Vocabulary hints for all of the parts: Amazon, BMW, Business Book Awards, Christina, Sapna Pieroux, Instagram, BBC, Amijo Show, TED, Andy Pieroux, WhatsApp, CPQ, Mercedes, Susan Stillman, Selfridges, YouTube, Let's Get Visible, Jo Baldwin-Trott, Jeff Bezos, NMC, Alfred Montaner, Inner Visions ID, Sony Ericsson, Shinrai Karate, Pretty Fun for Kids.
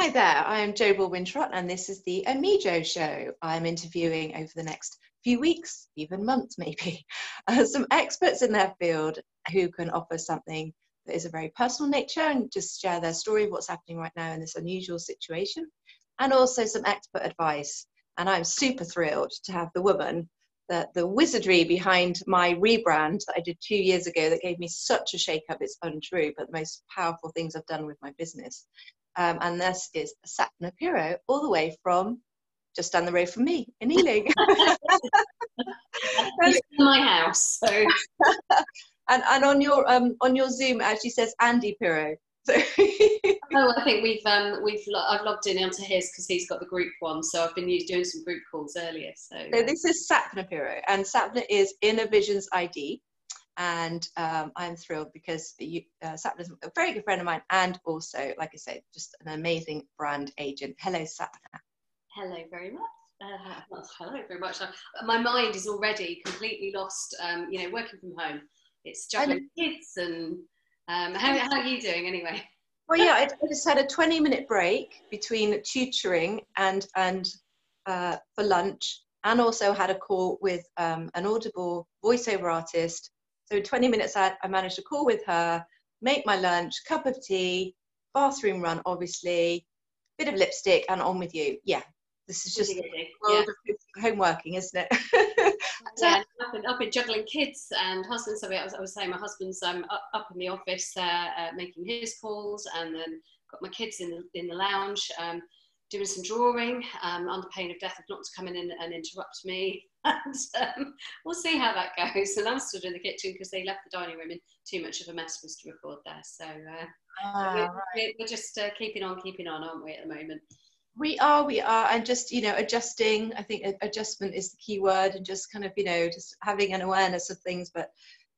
Hi there, I am Jo Baldwin-Trott and this is the Amijo Show. I'm interviewing over the next few weeks, even months maybe, some experts in their field who can offer something that is a very personal nature and just share their story, what's happening right now in this unusual situation, and also some expert advice. And I'm super thrilled to have the woman, the wizardry behind my rebrand that I did 2 years ago that gave me such a shake up, it's untrue, but the most powerful things I've done with my business. And this is Sapna Pieroux, all the way from just down the road from me in Ealing. It's in my house. So. and on your Zoom, as she says, Andy Pieroux. So oh, I think I've logged in onto his because he's got the group one. So I've been doing some group calls earlier. So this is Sapna Pieroux, and Sapna is Inner Visions ID. And I'm thrilled because Sapna's a very good friend of mine and also, like I say, just an amazing brand agent. Hello, Sapna. Hello very much. Hello very much. My mind is already completely lost, you know, working from home. It's juggling kids and how are you doing anyway? Well, yeah, I just had a 20-minute break between tutoring and for lunch, and also had a call with an Audible voiceover artist. So in 20 minutes, I managed to call with her, make my lunch, cup of tea, bathroom run, obviously, bit of lipstick, and on with you. Yeah, this is just the world of home working, isn't it? Yeah, I've been juggling kids and husbands. I was saying my husband's up in the office making his calls, and then got my kids in the lounge doing some drawing under pain of death of not to come in and interrupt me. And we'll see how that goes. And I'm stood in the kitchen because they left the dining room in too much of a mess for us to record there. So we're just keeping on, aren't we, at the moment? We are. And just, you know, adjusting. I think adjustment is the key word, and just kind of, you know, just having an awareness of things. But,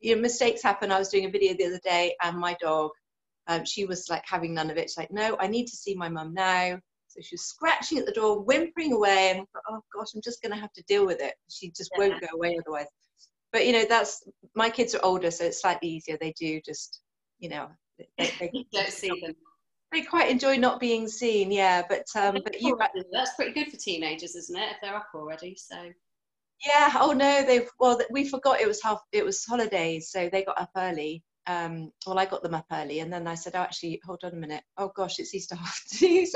you know, mistakes happen. I was doing a video the other day and my dog, she was like having none of it. She's like, no, I need to see my mum now. So she was scratching at the door, whimpering away, and I thought, oh gosh, I'm just going to have to deal with it. She just won't go away otherwise. But, you know, that's, my kids are older, so it's slightly easier. They do just, you know, they don't see them. They quite enjoy not being seen, yeah. But you, that's pretty good for teenagers, isn't it? If they're up already, so. Yeah. Oh no, we forgot it was holidays, so they got up early. Well, I got them up early, and then I said, oh, actually, hold on a minute. Oh gosh, it's Easter holidays.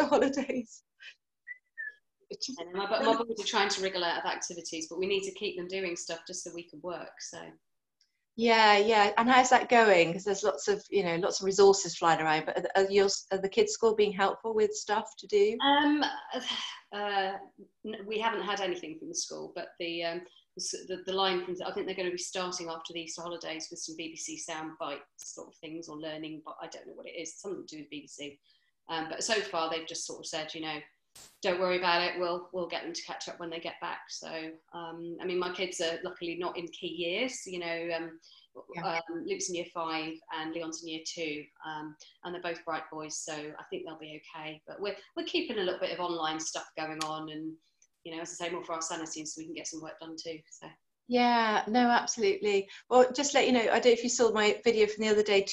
And my boys are trying to wriggle out of activities, but we need to keep them doing stuff just so we can work. So. Yeah. And how's that going? Because there's lots of resources flying around. But are the kids' school being helpful with stuff to do? We haven't had anything from the school, but the line from, I think they're going to be starting after the Easter holidays with some BBC sound bite sort of things, or learning, but I don't know what it is, something to do with BBC. But so far they've just sort of said, you know, don't worry about it, we'll get them to catch up when they get back. So I mean, my kids are luckily not in key years, you know. Luke's in year 5 and Leon's in year 2, and they're both bright boys, so I think they'll be okay. But we're keeping a little bit of online stuff going on, and you know, as I say, more for our sanity, so we can get some work done too. So. Yeah, no, absolutely. Well, just let you know, I don't know if you saw my video from the other day.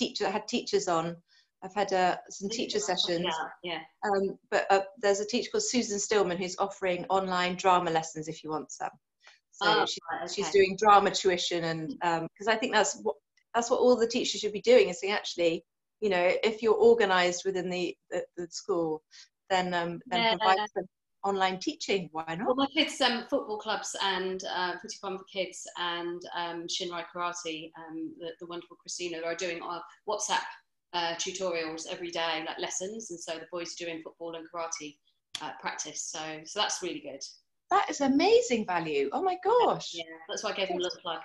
I had teachers on. I've had some teacher sessions. Yeah. But there's a teacher called Susan Stillman who's offering online drama lessons if you want some. So she's doing drama tuition, and because I think that's what all the teachers should be doing, is saying, actually, you know, if you're organised within the school, then provide some online teaching, why not? Well, my kids, football clubs and Pretty Fun for Kids and Shinrai Karate, the wonderful Christina, are doing our WhatsApp tutorials every day, like lessons, and so the boys are doing football and karate practice, so that's really good. That is amazing value. Oh my gosh. Yeah, that's why I gave them a little plug.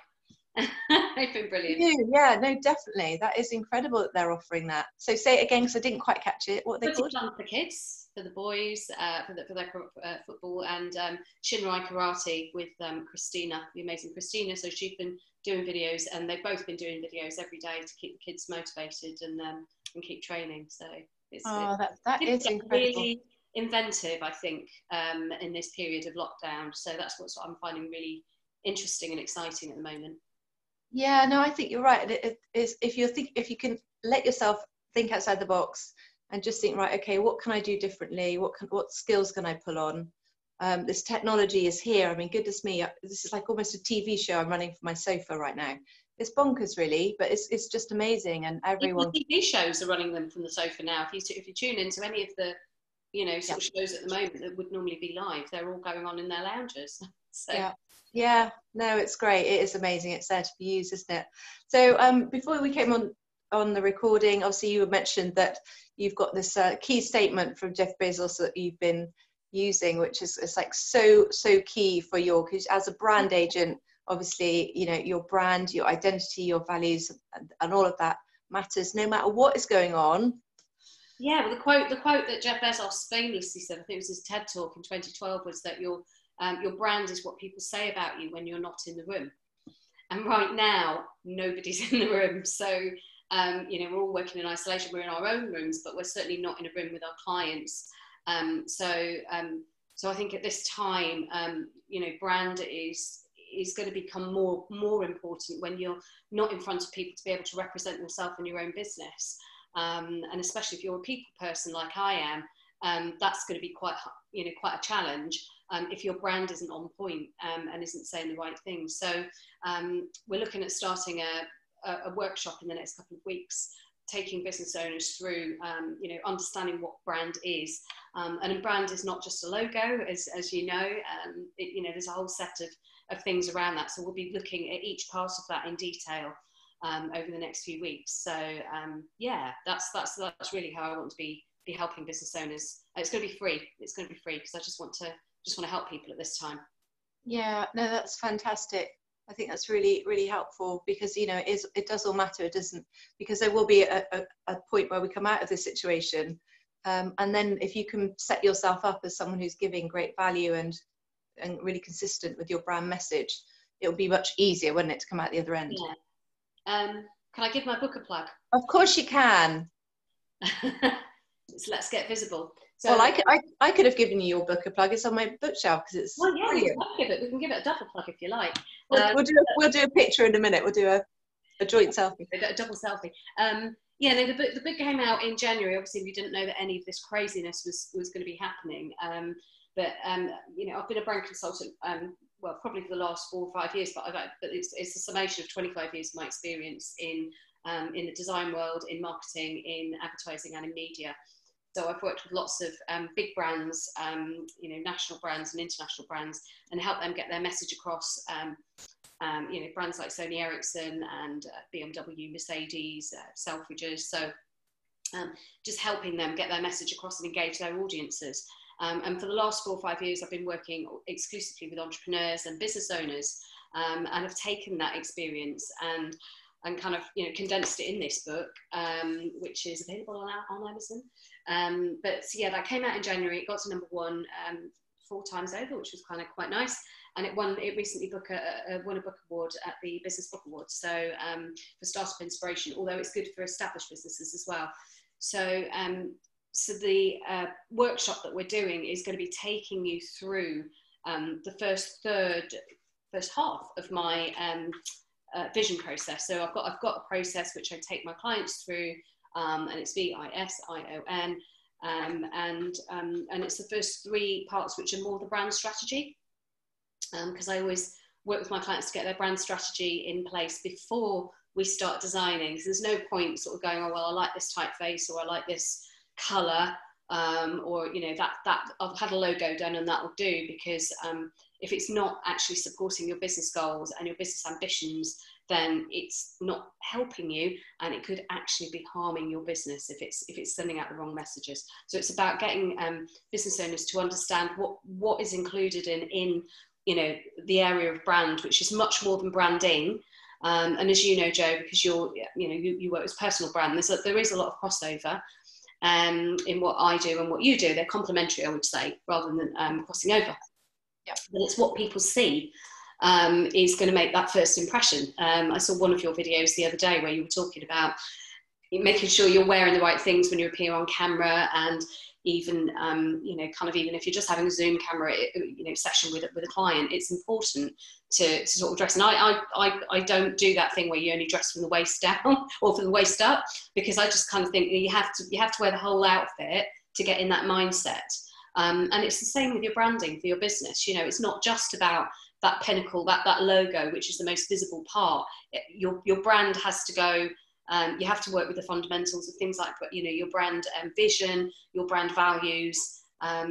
They've been brilliant. Yeah, no, definitely. That is incredible that they're offering that. So say it again, because I didn't quite catch it. What are they called? For kids, for the boys, for their football, and Shinrai Karate with Christina, the amazing Christina. So she's been doing videos, and they've both been doing videos every day to keep the kids motivated and keep training. So it's that is incredible. Really inventive, I think, in this period of lockdown. So that's what I'm finding really interesting and exciting at the moment. Yeah, no, I think you're right. It is, if you can let yourself think outside the box and just think, right, okay, what can I do differently? What skills can I pull on? This technology is here. I mean, goodness me, this is like almost a TV show I'm running from my sofa right now. It's bonkers, really, but it's just amazing. And everyone, even TV shows are running them from the sofa now. If you tune into any of the, you know, sort of shows at the moment that would normally be live, they're all going on in their lounges. So. Yeah, no, it's great. It is amazing. It's there to be used, isn't it? So before we came on the recording, obviously you mentioned that you've got this key statement from Jeff Bezos that you've been using, which is like so key for your, because as a brand agent, obviously, you know, your brand, your identity, your values, and all of that matters no matter what is going on. Yeah, well, the quote that Jeff Bezos famously said, I think it was his TED Talk in 2012, was that your brand is what people say about you when you're not in the room. And right now, nobody's in the room. So, you know, we're all working in isolation. We're in our own rooms, but we're certainly not in a room with our clients. So I think at this time, you know, brand is going to become more important when you're not in front of people, to be able to represent yourself in your own business. And especially if you're a people person like I am, that's going to be quite a challenge if your brand isn't on point and isn't saying the right thing. So we're looking at starting a workshop in the next couple of weeks, taking business owners through, you know, understanding what brand is. And a brand is not just a logo, as you know, you know, there's a whole set of things around that. So we'll be looking at each part of that in detail over the next few weeks. So yeah, that's really how I want to be helping business owners. It's going to be free. It's going to be free because I just want to help people at this time. Yeah, no, that's fantastic. I think that's really, really helpful because, you know, it does all matter. It doesn't, because there will be a point where we come out of this situation. And then if you can set yourself up as someone who's giving great value and really consistent with your brand message, it'll be much easier, wouldn't it, to come out the other end? Yeah. Can I give my book a plug? Of course you can. It's Let's Get Visible. So, well, I could have given you your book a plug. It's on my bookshelf because it's. Well, yeah, brilliant. We can give it a double plug if you like. We'll do a picture in a minute. We'll do a joint selfie. A double selfie. Yeah, no, the book came out in January. Obviously, we didn't know that any of this craziness was going to be happening. But you know, I've been a brand consultant. Well, probably for the last 4 or 5 years, but it's a summation of 25 years of my experience in the design world, in marketing, in advertising, and in media. So I've worked with lots of big brands, you know, national brands and international brands, and helped them get their message across. You know, brands like Sony Ericsson and BMW, Mercedes, Selfridges. So just helping them get their message across and engage their audiences. And for the last 4 or 5 years, I've been working exclusively with entrepreneurs and business owners, and have taken that experience and kind of, you know, condensed it in this book, which is available on Amazon. But yeah, that came out in January. It got to #1 4 times over, which was kind of quite nice. And it recently won a book award at the Business Book Awards. So for startup inspiration, although it's good for established businesses as well. So. So the workshop that we're doing is going to be taking you through the first half of my vision process. So I've got a process which I take my clients through, and it's VISION, and it's the first 3 parts which are more the brand strategy, because I always work with my clients to get their brand strategy in place before we start designing. So there's no point sort of going, oh well, I like this typeface, or I like this colour, or you know, that I've had a logo done and that will do, because if it's not actually supporting your business goals and your business ambitions, then it's not helping you, and it could actually be harming your business if it's sending out the wrong messages. So it's about getting business owners to understand what is included in you know, the area of brand, which is much more than branding. And as you know, Jo, because you work with personal brand, there is a lot of crossover. In what I do and what you do, they're complementary, I would say, rather than crossing over. Yep. And it's what people see is going to make that first impression. I saw one of your videos the other day where you were talking about making sure you're wearing the right things when you appear on camera, and even, you know, kind of even if you're just having a Zoom camera, you know, session with a client, it's important to sort of dress. And I don't do that thing where you only dress from the waist down or from the waist up, because I just kind of think you have to wear the whole outfit to get in that mindset. And it's the same with your branding for your business. You know, it's not just about that pinnacle, that logo, which is the most visible part. Your brand has to go. You have to work with the fundamentals of things like, you know, your brand vision, your brand values,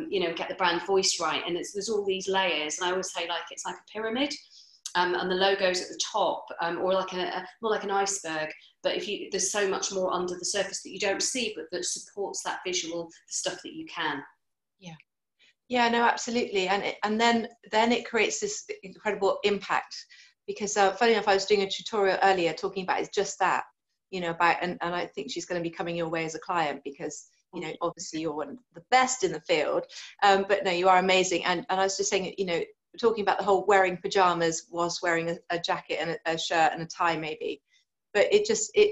you know, get the brand voice right. And there's all these layers. And I always say, like, it's like a pyramid, and the logo's at the top, or like more like an iceberg. But there's so much more under the surface that you don't see, but that supports that visual, the stuff that you can. Yeah. Yeah, no, absolutely. And then it creates this incredible impact, because funny enough, I was doing a tutorial earlier talking about it's just that, you know, about, and I think she's going to be coming your way as a client, because, you know, obviously you're one of the best in the field, but no, you are amazing. And I was just saying, you know, talking about the whole wearing pajamas was wearing a jacket and a shirt and a tie maybe, but it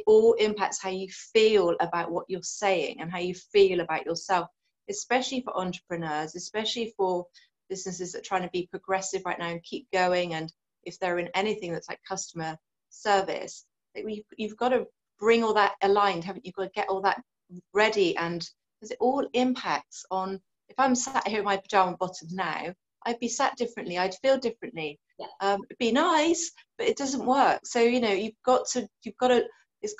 all impacts how you feel about what you're saying and how you feel about yourself, especially for entrepreneurs, especially for businesses that are trying to be progressive right now and keep going. And if they're in anything that's like customer service, you've got to bring all that aligned, haven't you? You've got to get all that ready, and because it all impacts on, if I'm sat here in my pajama bottom now, I'd be sat differently, I'd feel differently. Yeah. It'd be nice, but it doesn't work. So, you know, it's got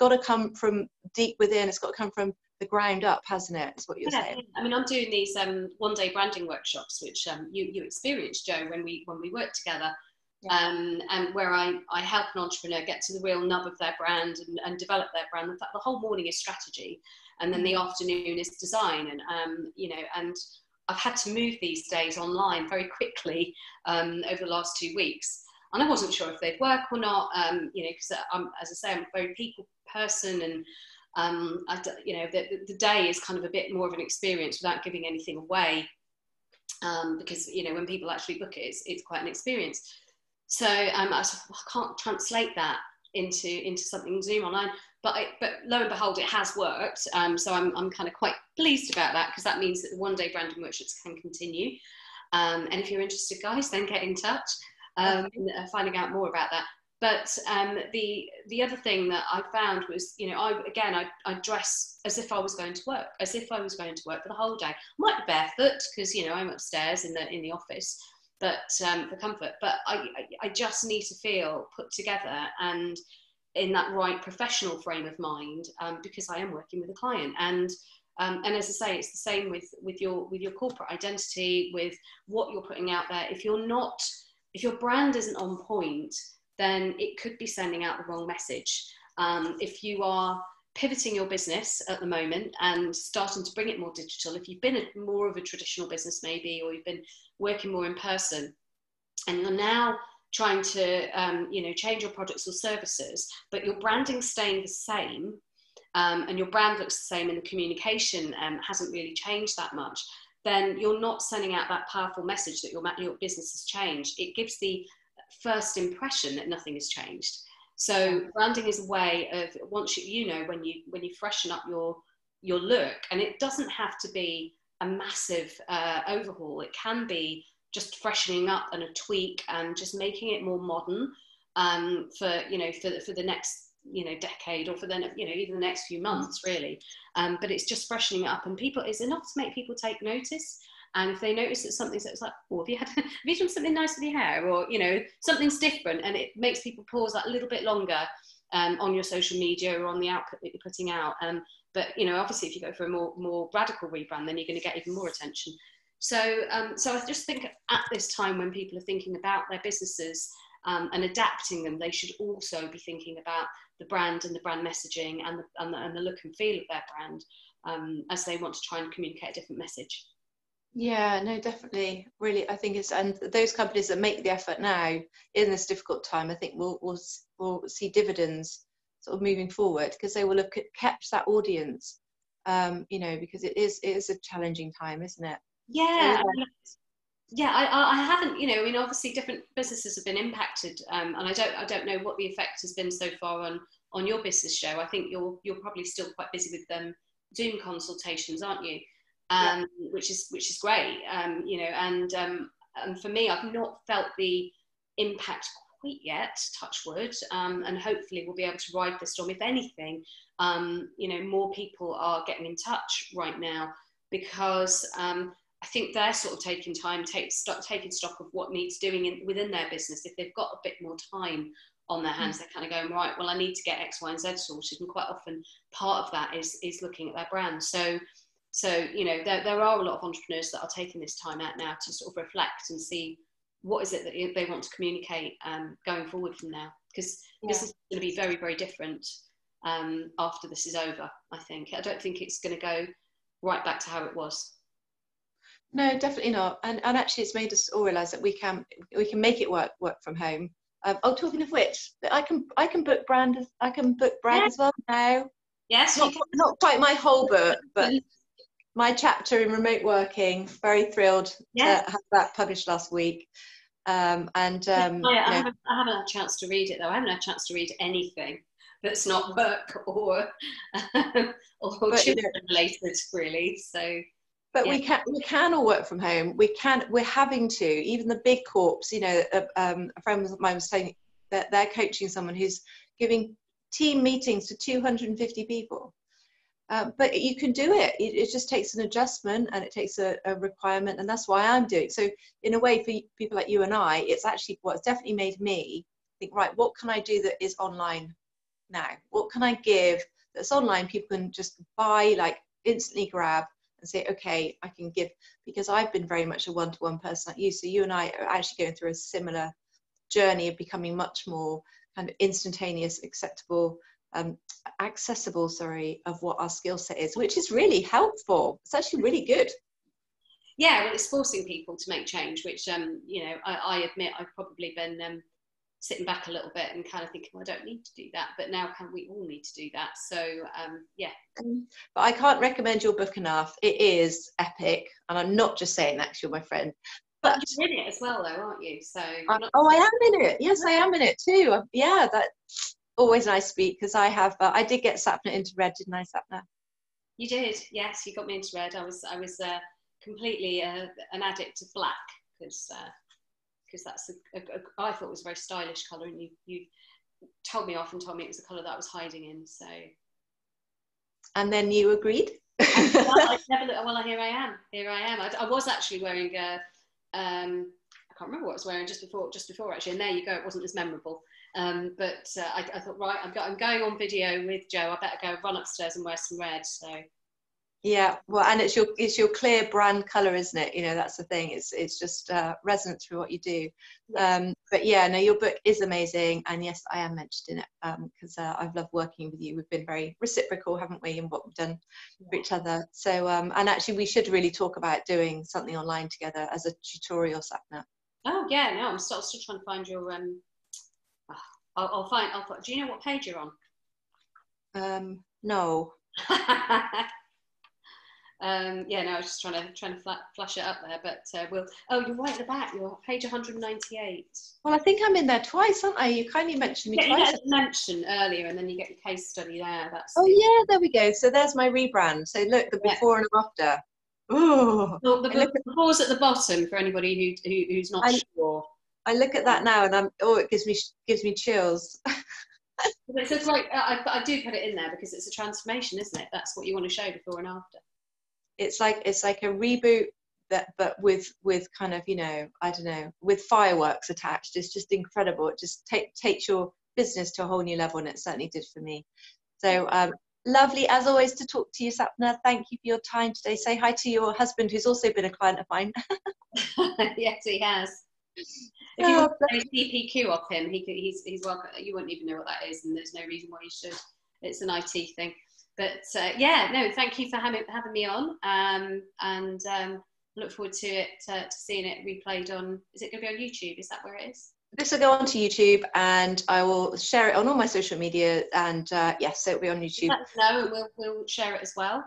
to come from deep within, it's got to come from the ground up, hasn't it? Is what you're saying. I mean, I'm doing these one-day branding workshops, which you experienced, Jo, when we worked together. Yeah. And where I help an entrepreneur get to the real nub of their brand and develop their brand. In fact, the whole morning is strategy, and then the afternoon is design. And, you know, and I've had to move these days online very quickly over the last 2 weeks. And I wasn't sure if they'd work or not, you know, because as I say, I'm a very people person, and, you know, the day is kind of a bit more of an experience without giving anything away, because, you know, when people actually look at it, it's quite an experience. So I was like, well, I can't translate that into something Zoom online, but lo and behold, it has worked. So I'm kind of quite pleased about that, because that means that the one-day branding workshops can continue. And if you're interested, guys, then get in touch, finding out more about that. But the other thing that I found was, you know, I dress as if I was going to work, for the whole day. I might be barefoot, because, you know, I'm upstairs in the office. But for comfort, but I just need to feel put together and in that right professional frame of mind, because I am working with a client. And as I say, it's the same with your corporate identity, with what you're putting out there. If your brand isn't on point, then it could be sending out the wrong message. If you are pivoting your business at the moment and starting to bring it more digital, if you've been more of a traditional business maybe, or you've been working more in person, and you're now trying to you know, change your products or services, but your branding's staying the same, and your brand looks the same and the communication hasn't really changed that much, then you're not sending out that powerful message that your business has changed. It gives the first impression that nothing has changed. So branding is a way of, once you know, when you freshen up your look, and it doesn't have to be a massive overhaul. It can be just freshening up and a tweak and just making it more modern for, you know, for the next, you know, decade, or for then, you know, even the next few months really. But it's just freshening it up, and it's enough to make people take notice. And if they notice that something's, it's like, oh, have you done something nice with your hair? Or, you know, something's different. And it makes people pause that little bit longer on your social media or on the output that you're putting out. But, you know, obviously if you go for a more radical rebrand, then you're going to get even more attention. So, so I just think at this time when people are thinking about their businesses and adapting them, they should also be thinking about the brand and the brand messaging and the look and feel of their brand as they want to try and communicate a different message. Yeah, no, definitely. Really, I think it's, and those companies that make the effort now in this difficult time, I think we'll see dividends sort of moving forward, because they will have kept that audience, you know, because it is a challenging time, isn't it? Yeah. Yeah, I haven't, you know, I mean, obviously different businesses have been impacted, and I don't know what the effect has been so far on your business, show. I think you're probably still quite busy with Zoom consultations, aren't you? which is great, and for me, I've not felt the impact quite yet, touch wood, and hopefully we'll be able to ride the storm. If anything, more people are getting in touch right now, because I think they're sort of taking time, taking stock of what needs doing within their business. If they've got a bit more time on their hands, they're kind of going, right, well, I need to get X, Y, and Z sorted. And quite often part of that is looking at their brand. So there are a lot of entrepreneurs that are taking this time out now to sort of reflect and see what is it that they want to communicate going forward from now. Because this is going to be very, very different after this is over, I think. I don't think it's going to go right back to how it was. No, definitely not. And actually, it's made us all realise that we can make it work from home. Talking of which, I can book brand. I can book brand as well now. Yes, not quite my whole book, but my chapter in remote working. Very thrilled to have that published last week. I haven't had a chance to read it though. I haven't had a chance to read anything that's not work or children related, really. So. But we can all work from home. We're having to, even the big corps, a friend of mine was saying that they're coaching someone who's giving team meetings to 250 people. But you can do it. It just takes an adjustment, and it takes a requirement. And that's why I'm doing it. So in a way, for people like you and I, it's actually what's definitely made me think, right, what can I do that is online now? What can I give that's online people can just buy, like instantly grab, and say, okay, I can give, because I've been very much a one-to-one person like you. So you and I are actually going through a similar journey of becoming much more kind of instantaneous, accessible, of what our skill set is, which is really helpful. It's actually really good. Yeah, well, it's forcing people to make change, which, I admit I've probably been sitting back a little bit and kind of thinking, well, I don't need to do that, but now we all need to do that. So but I can't recommend your book enough. It is epic, and I'm not just saying that because you're my friend, but you're in it as well though, aren't you? So I am in it. Yes, I am in it too. That's always nice to speak, because I have I did get Sapna into Red, didn't I, Sapna? You did, yes, you got me into Red. I was completely an addict to black, because that's I thought it was a very stylish colour, and you told me off and told me it was the colour that I was hiding in. So, and then you agreed. Here I am. I was actually wearing I can't remember what I was wearing just before actually. And there you go. It wasn't as memorable. But I thought, right, I'm going on video with Jo. I better go run upstairs and wear some red. So. Yeah, well, and it's your clear brand colour, isn't it? That's the thing. It's just resonant through what you do. Your book is amazing, and yes, I am mentioned in it, because I've loved working with you. We've been very reciprocal, haven't we, in what we've done for each other. So, and actually, we should really talk about doing something online together as a tutorial, Sapna. Oh yeah, no, I'm still trying to find your. I'll find. Do you know what page you're on? No. I was just trying to flash it up there, but we'll. Oh, you're right at the back. You're page 198. Well, I think I'm in there twice, aren't I? You kindly mentioned me twice. You get mentioned earlier, and then you get your case study there. There we go. So there's my rebrand. So look, the before and after. Oh, the before's at the bottom for anybody who's not sure. I look at that now, and it gives me chills. It's like I do put it in there because it's a transformation, isn't it? That's what you want to show, before and after. It's like a reboot that, but with kind of, I don't know, with fireworks attached. It's just incredible. It just takes your business to a whole new level, and it certainly did for me. So lovely as always to talk to you, Sapna. Thank you for your time today. Say hi to your husband, who's also been a client of mine. Yes, he has. If you want a CPQ off him, he's welcome. You wouldn't even know what that is, and there's no reason why you should. It's an IT thing. But thank you for having me on, and look forward to it to seeing it replayed on. Is it going to be on YouTube? Is that where it is? This will go onto YouTube, and I will share it on all my social media, and so it'll be on YouTube. No, and we'll share it as well.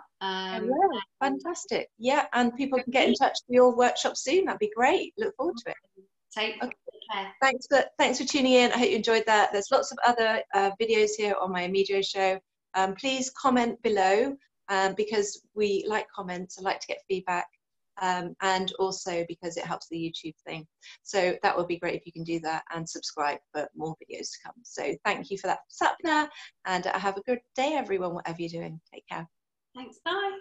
Fantastic! Yeah, and people can get in touch with your workshop soon. That'd be great. Look forward to it. Take care. Thanks for tuning in. I hope you enjoyed that. There's lots of other videos here on my Amijo show. Please comment below because we like comments, I like to get feedback, and also because it helps the YouTube thing. So that would be great if you can do that, and subscribe for more videos to come. So thank you for that, Sapna, and have a good day, everyone, whatever you're doing. Take care. Thanks, bye.